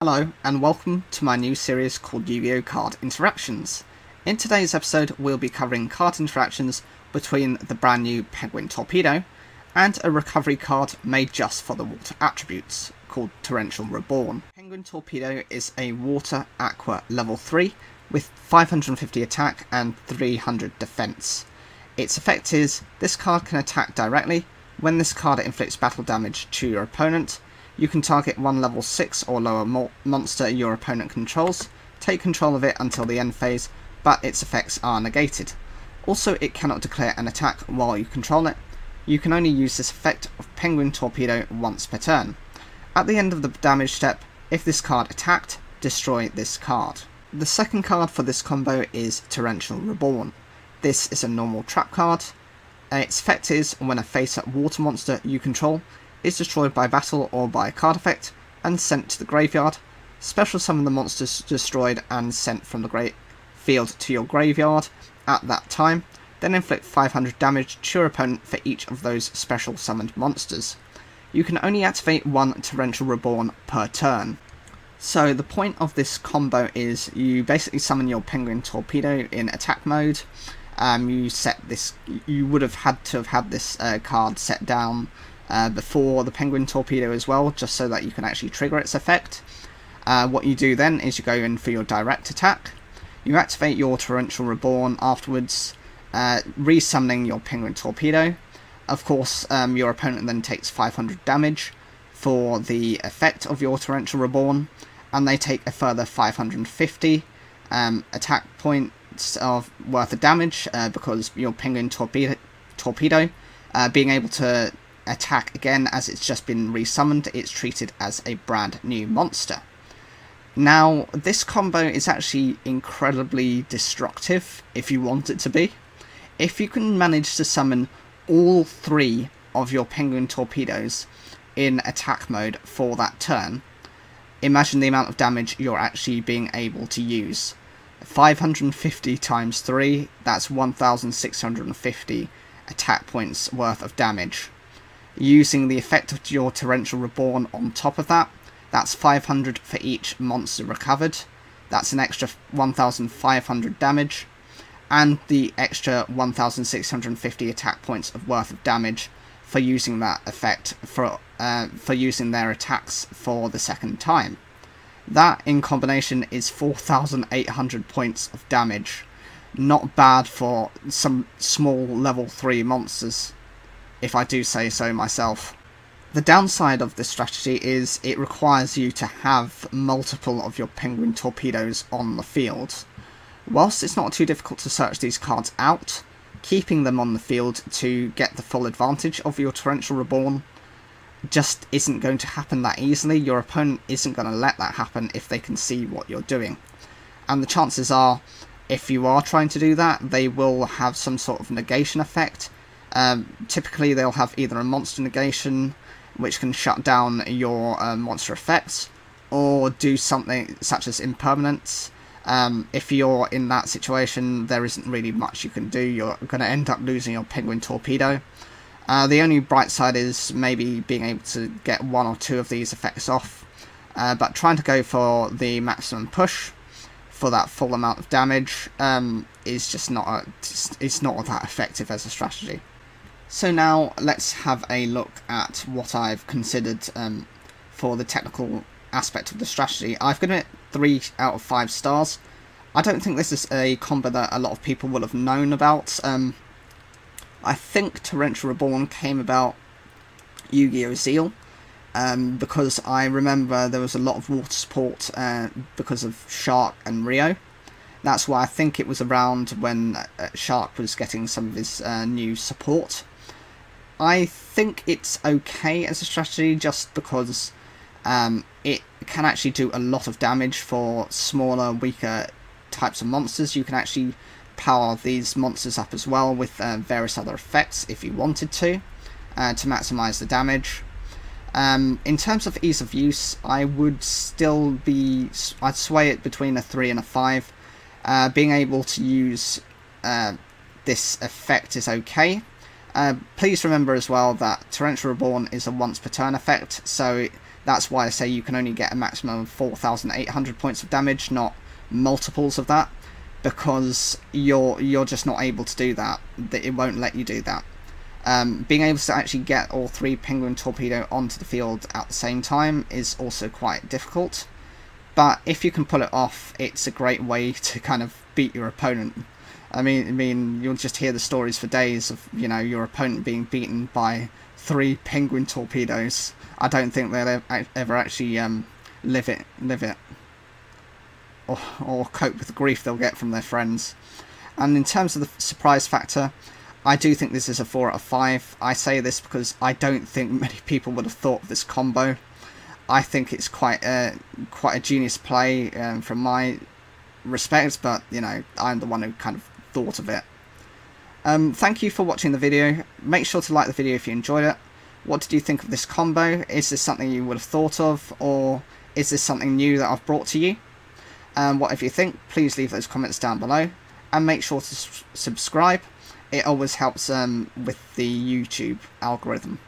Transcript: Hello and welcome to my new series called Yu-Gi-Oh! Card Interactions. In today's episode we'll be covering card interactions between the brand new Penguin Torpedo and a recovery card made just for the water attributes called Torrential Reborn. Penguin Torpedo is a water aqua level 3 with 550 attack and 300 defense. Its effect is this card can attack directly. When this card inflicts battle damage to your opponent, you can target one level 6 or lower monster your opponent controls, take control of it until the end phase, but its effects are negated. Also, it cannot declare an attack while you control it. You can only use this effect of Penguin Torpedo once per turn. At the end of the damage step, if this card attacked, destroy this card. The second card for this combo is Torrential Reborn. This is a normal trap card. Its effect is when a face-up water monster you control is destroyed by battle or by a card effect and sent to the graveyard. Special summon the monsters destroyed and sent from the field to your graveyard at that time, then inflict 500 damage to your opponent for each of those special summoned monsters. You can only activate one Torrential Reborn per turn. So the point of this combo is you basically summon your Penguin Torpedo in attack mode. You would have had this card set down before the Penguin Torpedo as well, just so that you can actually trigger its effect. What you do then is you go in for your direct attack, you activate your Torrential Reborn afterwards, resummoning your Penguin Torpedo. Of course, your opponent then takes 500 damage for the effect of your Torrential Reborn, and they take a further 550 attack points of worth of damage because your Penguin Torpedo being able to attack again, as it's just been resummoned, it's treated as a brand new monster. Now, this combo is actually incredibly destructive if you want it to be. If you can manage to summon all three of your Penguin Torpedoes in attack mode for that turn, imagine the amount of damage you're actually being able to use. 550 times 3, that's 1650 attack points worth of damage. Using the effect of your Torrential Reborn on top of that, that's 500 for each monster recovered, that's an extra 1500 damage, and the extra 1650 attack points of worth of damage for using that effect, for using their attacks for the second time. That in combination is 4800 points of damage. Not bad for some small level 3 monsters, if I do say so myself. The downside of this strategy is it requires you to have multiple of your Penguin Torpedoes on the field. Whilst it's not too difficult to search these cards out, keeping them on the field to get the full advantage of your Torrential Reborn just isn't going to happen that easily. Your opponent isn't going to let that happen if they can see what you're doing. And the chances are, if you are trying to do that, they will have some sort of negation effect. Typically they'll have either a monster negation, which can shut down your monster effects, or do something such as impermanence. If you're in that situation, there isn't really much you can do. You're going to end up losing your Penguin Torpedo. The only bright side is maybe being able to get one or two of these effects off, but trying to go for the maximum push for that full amount of damage is just not that effective as a strategy. So now let's have a look at what I've considered for the technical aspect of the strategy. I've given it 3 out of 5 stars. I don't think this is a combo that a lot of people will have known about. I think Torrential Reborn came about Yu-Gi-Oh! Zeal, because I remember there was a lot of water support because of Shark and Rio. That's why I think it was around when Shark was getting some of his new support. I think it's okay as a strategy just because it can actually do a lot of damage for smaller, weaker types of monsters. You can actually power these monsters up as well with various other effects if you wanted to maximize the damage. In terms of ease of use, I would still be, I'd sway it between a 3 and a 5. Being able to use this effect is okay. Please remember as well that Torrential Reborn is a once per turn effect, so That's why I say you can only get a maximum of 4,800 points of damage, not multiples of that, because you're just not able to do that. It won't let you do that. Being able to actually get all three Penguin Torpedo onto the field at the same time is also quite difficult, but if you can pull it off, it's a great way to kind of beat your opponent. I mean, you'll just hear the stories for days of, you know, your opponent being beaten by three Penguin Torpedoes. I don't think they'll ever actually live it, or cope with the grief they'll get from their friends. And in terms of the surprise factor, I do think this is a 4 out of 5. I say this because I don't think many people would have thought of this combo. I think it's quite a genius play from my respect, but you know, I'm the one who kind of thought of it. Thank you for watching the video. Make sure to like the video if you enjoyed it. What did you think of this combo? Is this something you would have thought of, or is this something new that I've brought to you? Whatever you think, please leave those comments down below, and make sure to subscribe. It always helps with the YouTube algorithm.